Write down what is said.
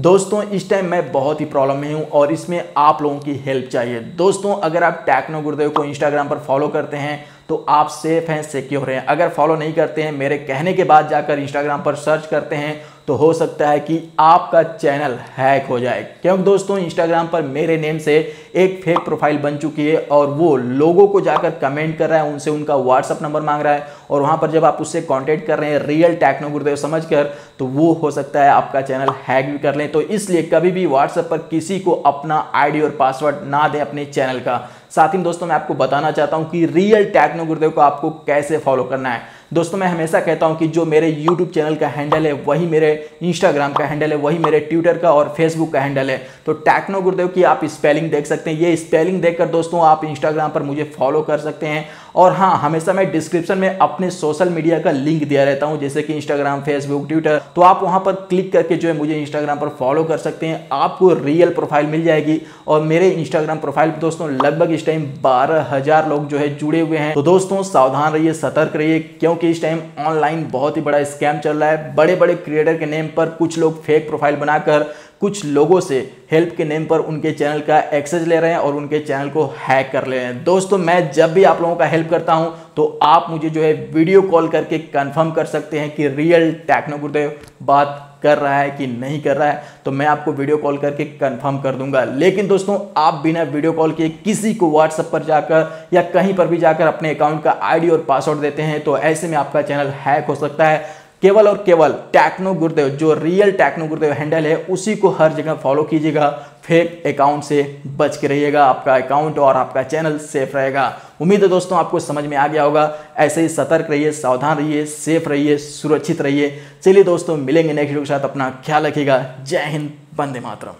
दोस्तों इस टाइम मैं बहुत ही प्रॉब्लम में हूं और इसमें आप लोगों की हेल्प चाहिए। दोस्तों अगर आप टेक्नो गुरुदेव को इंस्टाग्राम पर फॉलो करते हैं तो आप सेफ हैं, सिक्योर हैं। अगर फॉलो नहीं करते हैं, मेरे कहने के बाद जाकर इंस्टाग्राम पर सर्च करते हैं तो हो सकता है कि आपका चैनल हैक हो जाए, क्योंकि दोस्तों इंस्टाग्राम पर मेरे नेम से एक फेक प्रोफाइल बन चुकी है और वो लोगों को जाकर कमेंट कर रहा है, उनसे उनका व्हाट्सअप नंबर मांग रहा है और वहाँ पर जब आप उससे कांटेक्ट कर रहे हैं रियल टेक्नो गुरुदेव समझकर, तो वो हो सकता है आपका चैनल हैक भी कर लें। तो इसलिए कभी भी व्हाट्सएप पर किसी को अपना आईडी और पासवर्ड ना दें अपने चैनल का। साथ ही दोस्तों मैं आपको बताना चाहता हूँ कि रियल टेक्नो गुरुदेव को आपको कैसे फॉलो करना है। दोस्तों मैं हमेशा कहता हूं कि जो मेरे YouTube चैनल का हैंडल है वही मेरे Instagram का हैंडल है, वही मेरे Twitter का और Facebook का हैंडल है। तो टेक्नो गुरुदेव की आप स्पेलिंग देख सकते हैं, ये स्पेलिंग देखकर दोस्तों आप Instagram पर मुझे फॉलो कर सकते हैं। और हाँ, हमेशा मैं डिस्क्रिप्शन में अपने सोशल मीडिया का लिंक दिया रहता हूँ, जैसे कि Instagram, Facebook, Twitter। तो आप वहाँ पर क्लिक करके जो है मुझे Instagram पर फॉलो कर सकते हैं, आपको रियल प्रोफाइल मिल जाएगी। और मेरे Instagram प्रोफाइल पर दोस्तों लगभग इस टाइम 12,000 लोग जो है जुड़े हुए हैं। तो दोस्तों सावधान रहिए, सतर्क रहिए, क्योंकि इस टाइम ऑनलाइन बहुत ही बड़ा स्कैम चल रहा है। बड़े बड़े क्रिएटर के नेम पर कुछ लोग फेक प्रोफाइल बनाकर कुछ लोगों से हेल्प के नेम पर उनके चैनल का एक्सेस ले रहे हैं और उनके चैनल को हैक कर ले रहे हैं। दोस्तों मैं जब भी आप लोगों का हेल्प करता हूं तो आप मुझे जो है वीडियो कॉल करके कंफर्म कर सकते हैं कि रियल टेक्नो गुरुदेव बात कर रहा है कि नहीं कर रहा है, तो मैं आपको वीडियो कॉल करके कंफर्म कर दूंगा। लेकिन दोस्तों आप बिना वीडियो कॉल के किसी को व्हाट्सएप पर जाकर या कहीं पर भी जाकर अपने अकाउंट का आईडी और पासवर्ड देते हैं तो ऐसे में आपका चैनल हैक हो सकता है। केवल और केवल टेक्नो गुरुदेव, जो रियल टेक्नो गुरुदेव हैंडल है, उसी को हर जगह फॉलो कीजिएगा। फेक अकाउंट से बच के रहिएगा, आपका अकाउंट और आपका चैनल सेफ रहेगा। उम्मीद है दोस्तों आपको समझ में आ गया होगा। ऐसे ही सतर्क रहिए, सावधान रहिए, सेफ रहिए, सुरक्षित रहिए। चलिए दोस्तों मिलेंगे नेक्स्ट वीडियो के साथ, अपना ख्याल रखिएगा। जय हिंद, वंदे मातरम।